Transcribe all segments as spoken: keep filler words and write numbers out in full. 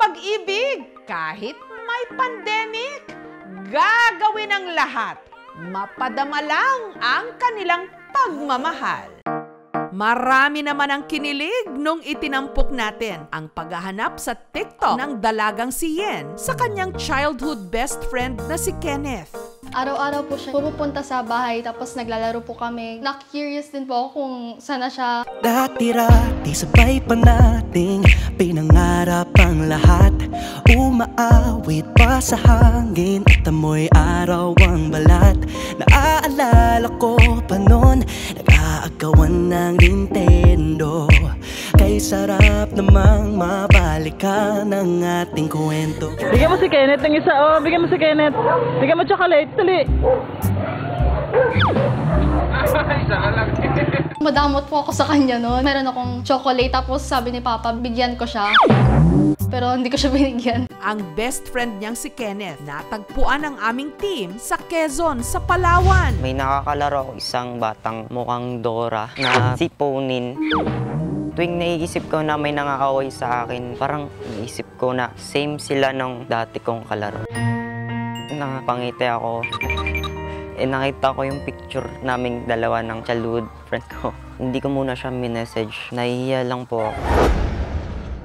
pag-ibig, kahit may pandemic, gagawin ang lahat. Mapadama lang ang kanilang pagmamahal. Marami naman ang kinilig nung itinampok natin ang paghahanap sa TikTok ng dalagang si Yen sa kanyang childhood best friend na si Kenneth. Araw-araw po siya pupunta sa bahay tapos naglalaro po kami. Na-curious din po ako kung sana siya. Dati-rati sabay pa nating pinangarap ang lahat. Umaawit pa sa hangin at amoy araw ang balat. Naaalala ko pa noon, nag-aagawan ng Nintendo. Kay sarap namang mabalikan ang ating kwento. Bigyan mo si Kenneth ng isa, oh, bigyan mo si Kenneth. Bigyan mo chocolate, tali. Madamot po ako sa kanya noon. Meron akong chocolate tapos sabi ni Papa, bigyan ko siya. Pero hindi ko siya binigyan. Ang best friend niyang si Kenneth, natagpuan ang aming team sa Quezon, sa Palawan. May nakakalaro isang batang mukhang Dora na siponin. Tuwing naiisip ko na may nangakaway sa akin, parang naisip ko na same sila nung dati kong kalaro. Nakapangiti ako. Eh, nakita ko yung picture naming dalawa ng childhood friend ko. Hindi ko muna siya minessage. Nahihiya lang po ako.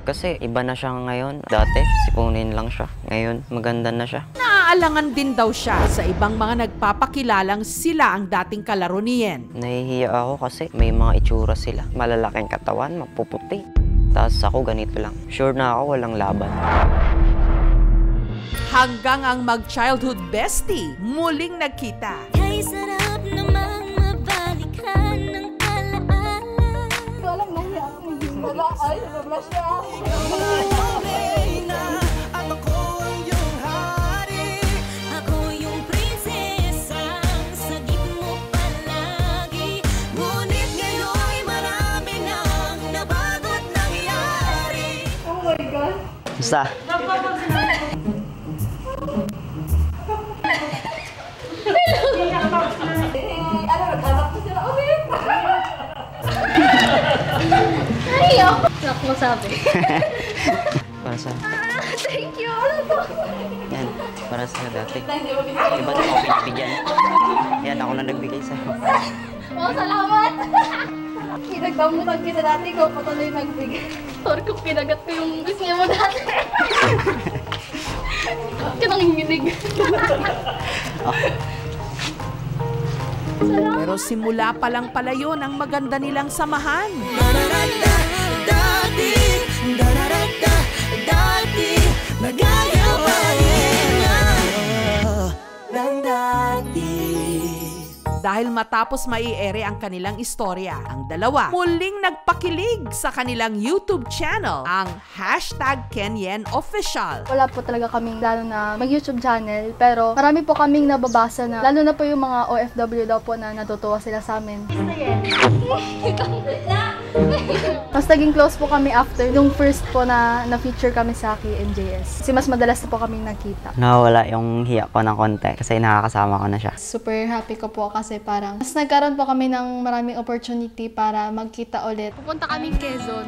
Kasi iba na siya ngayon. Dati, sipunin lang siya. Ngayon, maganda na siya. Naaalangan din daw siya sa ibang mga nagpapakilalang sila ang dating kalaro ni Yen. Nahihiya ako kasi may mga itsura sila. Malalaking katawan, mapuputi. Tapos ako ganito lang. Sure na ako walang laban. Hanggang ang mag-childhood bestie muling nagkita. Kay sarap namang mabalikan ng alaala. Walang nahiya ako. Wala, ay, nablash na ako. At ako ang iyong hari. Ako yung prinsesa. Sagip mo palagi. Ngunit ngayon marami nang nabagot nangyari. Oh my God. Basta. Nak mo sabi. Para sa'yo. Ah, thank you. Yan, para sa'yo dati. Diba ako pinipigyan? Yan, ako na nagbigay sa'yo. Oh, salamat! Pinagdamutan kita dati ko, patuloy nagbigay. Sorry kung pinagat ko yung gusto mo dati. Kinanginginig. Oh. Pero simula pa lang pala yun ang maganda nilang samahan. Dahil matapos maiere ang kanilang istorya, ang dalawa muling nagpakilig sa kanilang YouTube channel, ang Hashtag Ken Yen Official. Wala po talaga kaming lalo na mag-YouTube channel, pero marami po kaming nababasa na, lalo na po yung mga O F W daw po na natutuwa sila sa amin. Mas naging close po kami after nung first po na na-feature kami sa K M J S. Kasi mas madalas na po kaming nakita. Nawala yung hiya ko ng konti kasi nakakasama ko na siya. Super happy ko po kasi parang mas nagkaroon po kami ng maraming opportunity para magkita ulit. Pupunta kaming Quezon.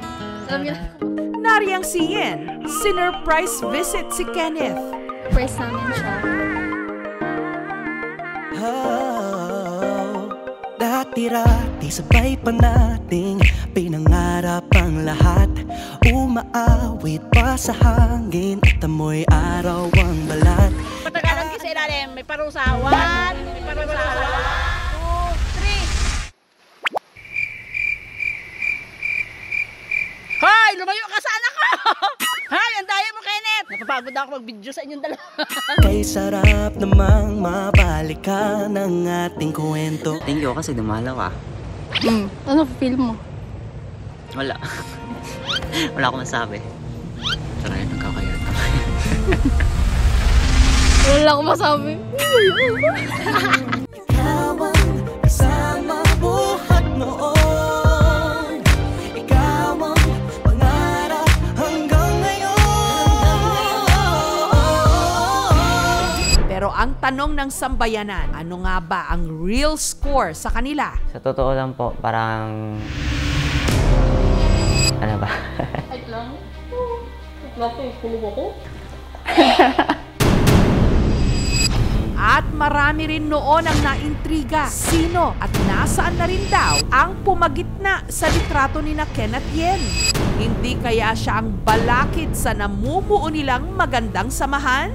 Nariyang si Yen, sinurprise visit si Kenneth. Surprise namin siya. Oh, dati-rati sabay pa nating pinangarap ang lahat. Umaawit pa sa hangin at amoy araw ang balat. Patagalan kasi ilalim, may parusawan, may parusawan. Hoy! Lumayo ka sa anak ko! Hoy! Ang daya mo, Kenneth! Napapagod ako mag-video sa inyong dalawa. Kay sarap namang mabalikan ang ating kwento. Thank you kasi dumalaw ah. Hmm. Ano feel mo? Wala. Wala akong masabi. Tara yun, nagkakayon naman. Wala akong masabi. Ikaw ang kasama buhat noon. Ang tanong ng sambayanan, ano nga ba ang real score sa kanila? Sa totoo lang po, parang... Ano ba? Ay lang? Naku, kulog ako. At marami rin noon ang naintriga. Sino at nasaan na rin daw ang pumagitna sa litrato ni na Kenneth Yen? Hindi kaya siya ang balakid sa namumuo nilang magandang samahan?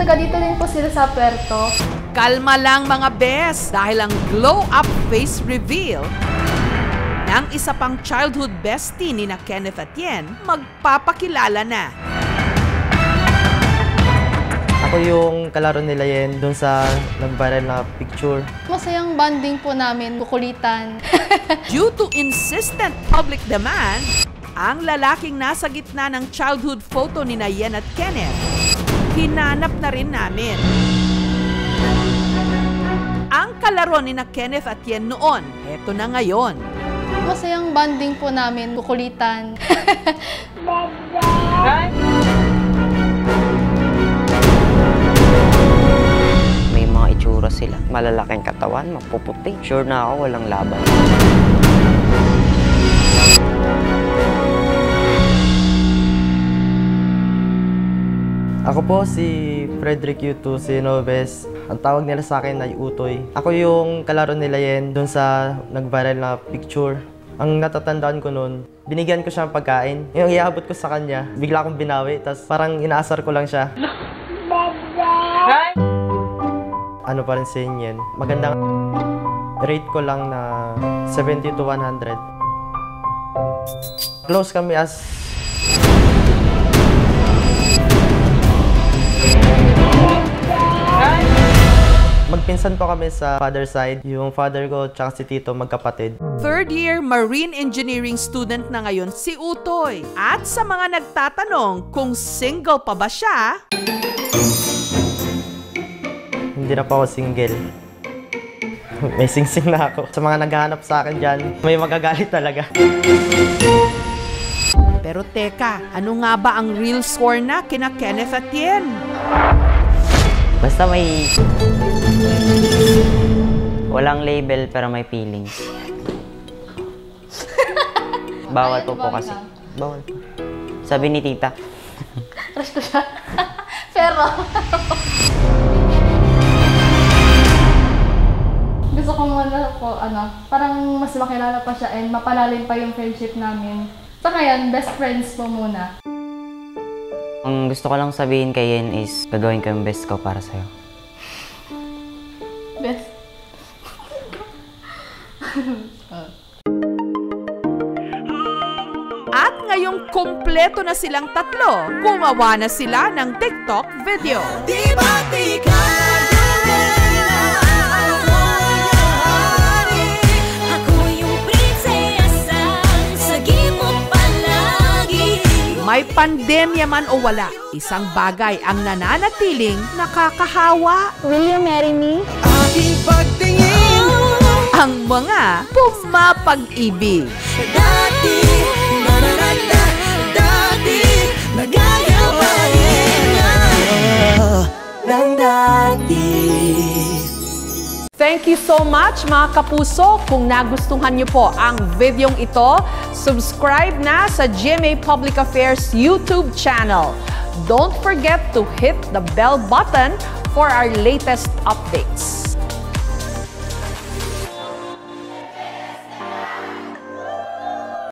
Taga dito din po sila sa Puerto. Kalma lang mga bes, dahil ang glow-up face reveal ng isa pang childhood bestie ni na Kenneth at Yen magpapakilala na. Ako yung kalaro nila Yen doon sa nag-viral na picture. Masayang bonding po namin, kukulitan. Due to insistent public demand, ang lalaking nasa gitna ng childhood photo ni na Yen at Kenneth, hinanap na rin namin. Ang kalaro ni na Kenneth at Yen noon, eto na ngayon. Masayang bonding po namin, kukulitan. Sila. Malalaking katawan, mapuputi. Sure na ako, walang laban. Ako po si Frederick Yuto Sinoves. Ang tawag nila sa akin ay Utoy. Ako yung kalaro nila Yen doon sa nag-viral na picture. Ang natatandaan ko noon, binigyan ko siya ng pagkain. Yung iaabot ko sa kanya, bigla akong binawi. Tapos parang inaasar ko lang siya. Ano pa rin sa inyo, magandang rate ko lang na seventy to one hundred. Close kami as... Magpinsan po kami sa father side. Yung father ko tsaka si tito magkapatid. Third year marine engineering student na ngayon si Utoy. At sa mga nagtatanong kung single pa ba siya... Hindi na pa ako single. May sing-sing na ako. Sa mga naghahanap sa akin dyan, may magagalit talaga. Pero teka, ano nga ba ang real score na kina Kenneth at Yen? Basta may... Walang label pero may feelings. Bawal po po kasi. Bawal po. Sabi ni tita. Crush ko siya. Pero... Gusto ko muna po, ano, parang mas makilala pa siya and mapalalim pa yung friendship namin. Sa ngayon, best friends po muna. Ang gusto ko lang sabihin kay Yen is, gagawin ko yung best ko para sa'yo. Best? At ngayong kompleto na silang tatlo, gumawa na sila ng TikTok video. May pandemya man o wala, isang bagay ang nananatiling nakakahawa. Will you marry me? Aking pagtingin. Ang mga pumapag-ibig. Dati, nananata, dati, nagayawain na ng dati. Thank you so much mga kapuso. Kung nagustuhan niyo po ang videong ito, subscribe na sa G M A Public Affairs YouTube channel. Don't forget to hit the bell button for our latest updates.